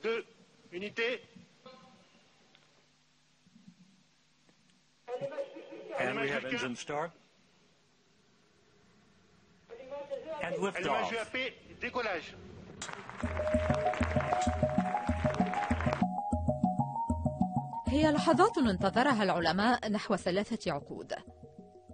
2 unités. And we have engine start. And lift off. Décollage. هي لحظات انتظرها العلماء نحو 3 عقود.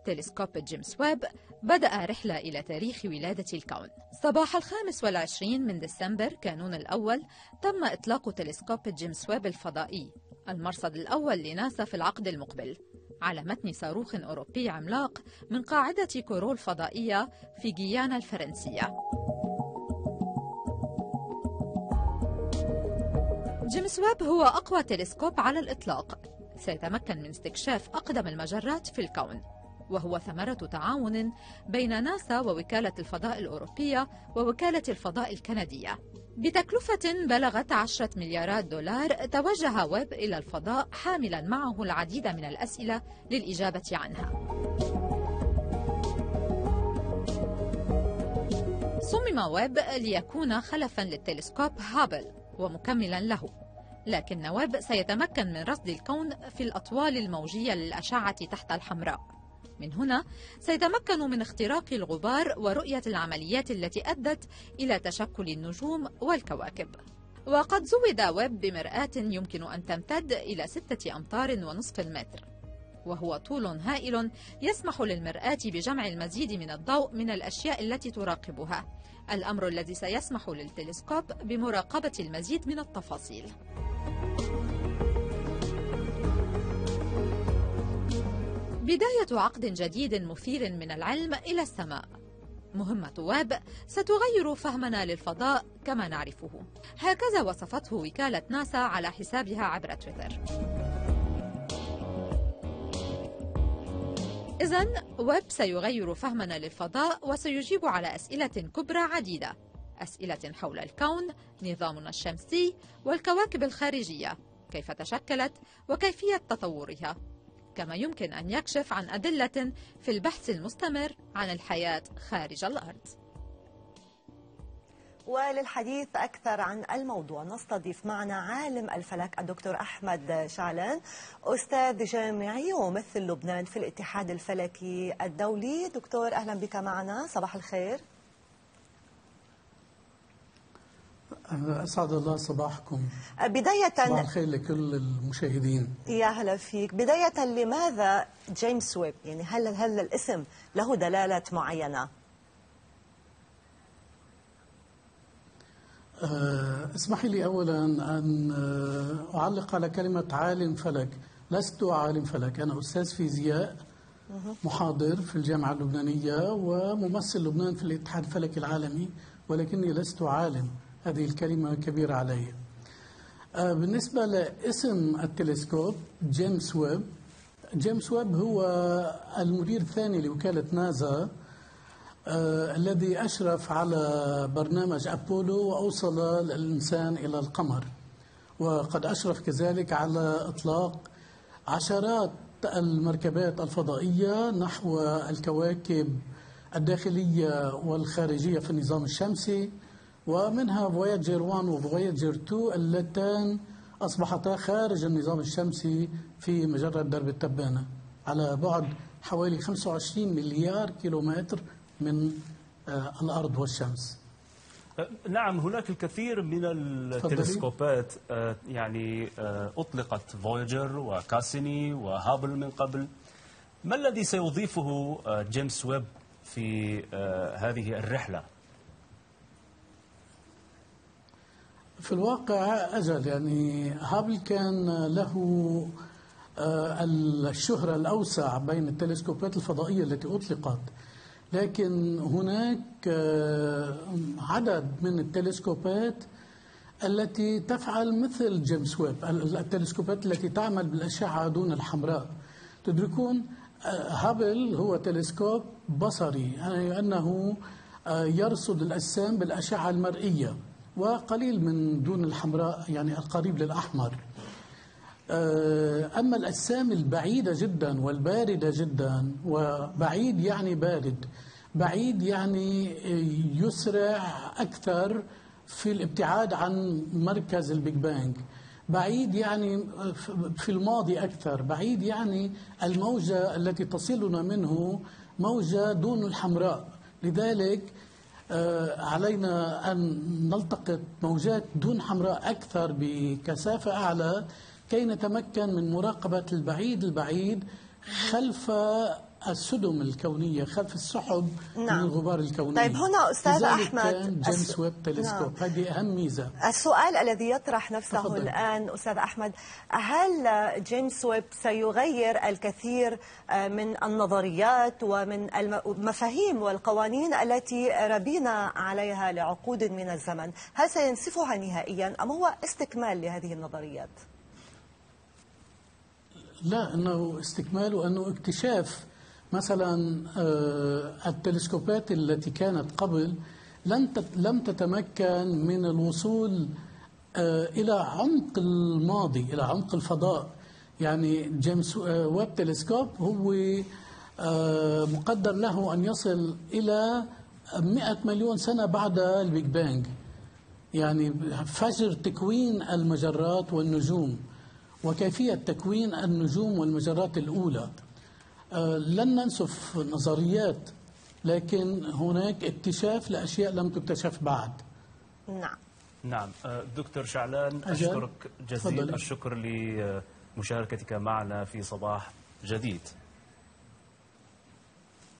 تلسكوب جيمس ويب بدأ رحلة إلى تاريخ ولادة الكون. صباح 25 من ديسمبر كانون الأول تم إطلاق تلسكوب جيمس ويب الفضائي، المرصد الأول لناسا في العقد المقبل، على متن صاروخ أوروبي عملاق من قاعدة كورو الفضائية في غيانا الفرنسية. جيمس ويب هو أقوى تلسكوب على الإطلاق، سيتمكن من استكشاف أقدم المجرات في الكون، وهو ثمرة تعاون بين ناسا ووكالة الفضاء الأوروبية ووكالة الفضاء الكندية. بتكلفة بلغت 10 مليارات دولار توجه ويب إلى الفضاء حاملا معه العديد من الأسئلة للإجابة عنها. صمم ويب ليكون خلفا للتلسكوب هابل ومكملا له، لكن ويب سيتمكن من رصد الكون في الأطوال الموجية للأشعة تحت الحمراء. من هنا سيتمكن من اختراق الغبار ورؤية العمليات التي أدت إلى تشكل النجوم والكواكب. وقد زود ويب بمرآة يمكن أن تمتد إلى 6.5 أمتار، وهو طول هائل يسمح للمرآة بجمع المزيد من الضوء من الأشياء التي تراقبها، الأمر الذي سيسمح للتلسكوب بمراقبة المزيد من التفاصيل. بداية عقد جديد مثير من العلم إلى السماء. مهمة ويب ستغير فهمنا للفضاء كما نعرفه، هكذا وصفته وكالة ناسا على حسابها عبر تويتر. إذن ويب سيغير فهمنا للفضاء وسيجيب على أسئلة كبرى عديدة، أسئلة حول الكون، نظامنا الشمسي، والكواكب الخارجية، كيف تشكلت وكيفية تطورها، كما يمكن أن يكشف عن أدلة في البحث المستمر عن الحياة خارج الأرض. وللحديث أكثر عن الموضوع نستضيف معنا عالم الفلك الدكتور أحمد شعلان، أستاذ جامعي وممثل لبنان في الاتحاد الفلكي الدولي. دكتور أهلا بك معنا، صباح الخير. أسعد الله صباحكم. بداية صباح الخير لكل المشاهدين. يا هلا فيك. بداية لماذا جيمس ويب؟ يعني هل الاسم له دلالة معينة؟ اسمحي لي أولا أن أعلق على كلمة عالم فلك. لست عالم فلك، أنا أستاذ فيزياء محاضر في الجامعة اللبنانية وممثل لبنان في الاتحاد الفلكي العالمي، ولكني لست عالم. هذه الكلمة كبيرة علي. بالنسبة لاسم التلسكوب جيمس ويب، جيمس ويب هو المدير الثاني لوكالة نازا الذي أشرف على برنامج أبولو وأوصل الإنسان إلى القمر، وقد أشرف كذلك على إطلاق عشرات المركبات الفضائية نحو الكواكب الداخلية والخارجية في النظام الشمسي، ومنها فوياجر 1 وفوياجر 2 اللتان أصبحتا خارج النظام الشمسي في مجرة درب التبانة على بعد حوالي 25 مليار كيلومتر من الأرض والشمس. نعم، هناك الكثير من التلسكوبات يعني أطلقت، فوياجر وكاسيني وهابل من قبل. ما الذي سيضيفه جيمس ويب في هذه الرحلة؟ في الواقع أجل، يعني هابل كان له الشهرة الأوسع بين التلسكوبات الفضائية التي أطلقت، لكن هناك عدد من التلسكوبات التي تفعل مثل جيمس ويب، التلسكوبات التي تعمل بالأشعة دون الحمراء. تدركون هابل هو تلسكوب بصري، يعني أنه يرصد الأجسام بالأشعة المرئية وقليل من دون الحمراء، يعني القريب للأحمر. أما الأجسام البعيدة جدا والباردة جدا، وبعيد يعني بارد، بعيد يعني يسرع أكثر في الابتعاد عن مركز البيج بانج، بعيد يعني في الماضي أكثر، بعيد يعني الموجة التي تصلنا منه موجة دون الحمراء، لذلك علينا أن نلتقط موجات دون حمراء أكثر بكثافة أعلى كي نتمكن من مراقبة البعيد خلف السدم الكونية، خلف السحب من الغبار الكونية. طيب هنا أستاذ أحمد، جيمس ويب تلسكوب هذه أهم ميزة. السؤال الذي يطرح نفسه الآن أستاذ أحمد، هل جيمس ويب سيغير الكثير من النظريات ومن المفاهيم والقوانين التي ربينا عليها لعقود من الزمن؟ هل سينسفها نهائيا أم هو استكمال لهذه النظريات؟ لا، أنه استكمال وأنه اكتشاف. مثلا التلسكوبات التي كانت قبل لم تتمكن من الوصول إلى عمق الماضي، إلى عمق الفضاء. يعني جيمس ويب تلسكوب هو مقدر له أن يصل إلى 100 مليون سنة بعد البيج بانج، يعني فجر تكوين المجرات والنجوم وكيفية تكوين النجوم والمجرات الأولى. لن ننسف نظريات، لكن هناك اكتشاف لأشياء لم تكتشف بعد. نعم دكتور شعلان، أشكرك جزيل الشكر لمشاركتك معنا في صباح جديد.